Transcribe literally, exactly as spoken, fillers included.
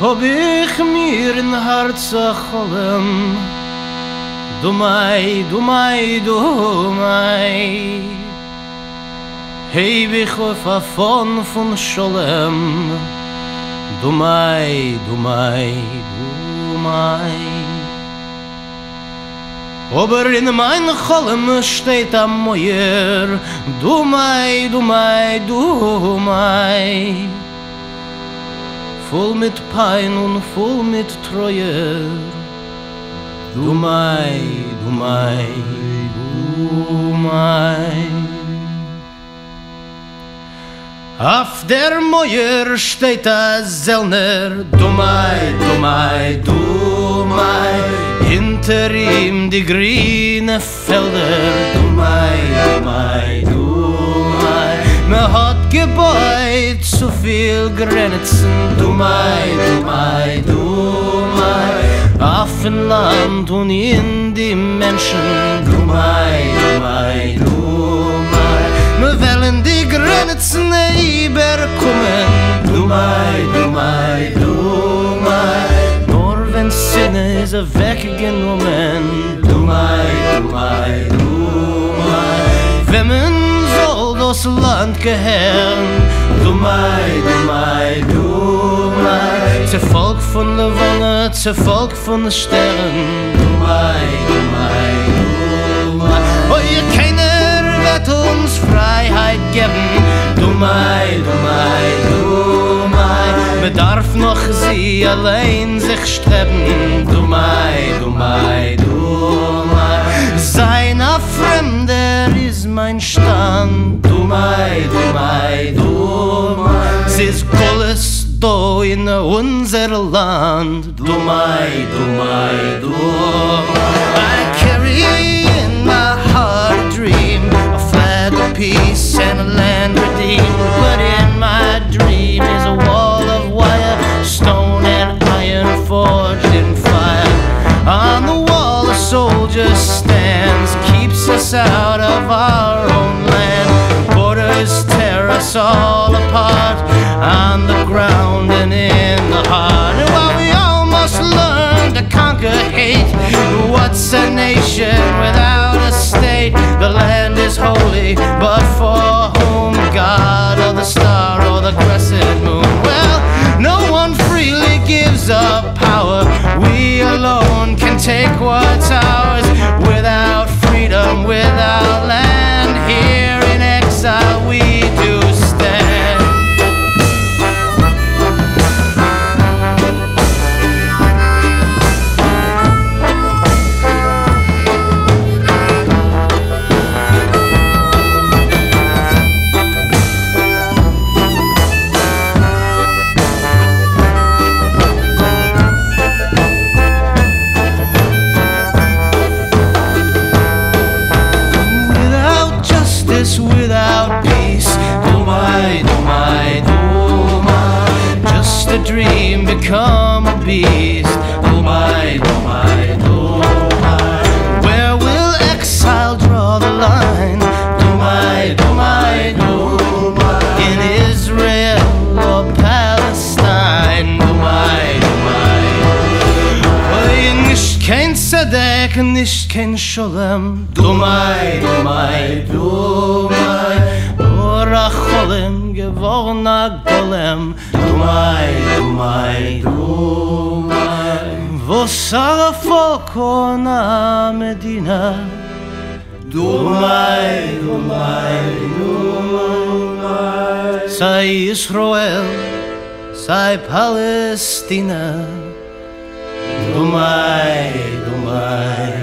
Hab ich mir in Harza Cholem, Dumai, Dumai, Dumai. Heb ich auf Afon von Scholem, Dumai, Dumai, Dumai. Aber in mein Cholem steht am Moyer, Dumai, Dumai, Dumai. Voll mit Pein und voll mit Treue, Dumai, Dumai, Dumai. Auf der Mauer steht ein Zellner, Dumai, Dumai, Dumai. Hinter ihm die grünen Felder, Dumai, Dumai, Dumai. Man hat gebeut zu viel Grenzen, Dumai, Dumai, Dumai. Auf dem Land und in die Menschen, Dumai, Dumai, Dumai. Wir wollen die Grenzen überkommen, Dumai, Dumai, Dumai. Nur wenn Sinne ist weggenommen, Dumai, Dumai, Dumai. Wenn man das Land gehören, Dumai, Dumai, Dumai. Zu Volk von der Wanne, zu Volk von der Sternen, Dumai, Dumai, Dumai. Oh, ihr keiner wird uns Freiheit geben, Dumai, Dumai, Dumai. Man darf noch sie allein sich streben, Dumai, Dumai, Dumai. Sein a Fremder ist mein Stand, Dumai, Dumai, Dumai. Es ist alles da in unser Land, Dumai, Dumai, Dumai. I carry in my heart a dream, a flag of peace and a land redeemed. But in my dream is a wall of wire, stone and iron forged in fire. On the wall a soldier stands, keeps us out of our own land. Borders tear us all apart, on the ground and in the heart. And while we all must learn to conquer hate, what's a nation without a state? The land is holy, but for whom? God or the star or the crescent moon? Well, no one freely gives up power. We alone can take what's ours. Without freedom, without land, here in exile we do stand. Without peace, Dumai, Dumai, Dumai. Just a dream become a beast, Dumai, Dumai, Dumai. Where will exile draw the line, Dumai, Dumai, Dumai? In Israel or Palestine, Dumai, Dumai, Dumai. Nicht kein Sadek, nicht kein Sholem, Dumai, Dumai, Dumai. Cholem geworden a Golem, Dumai, Dumai, Dumai. Wo sara Volk und a Medina, Dumai, Dumai, Dumai. Sei Israel, sei Palästina, Dumai, Dumai.